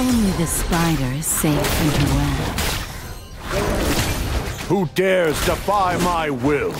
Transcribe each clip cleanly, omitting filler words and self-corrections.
Only the spider is safe from the web. Who dares defy my will?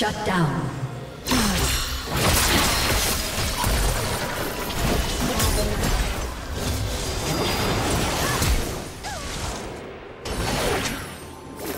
Shut down.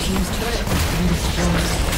Team's turret has been destroyed.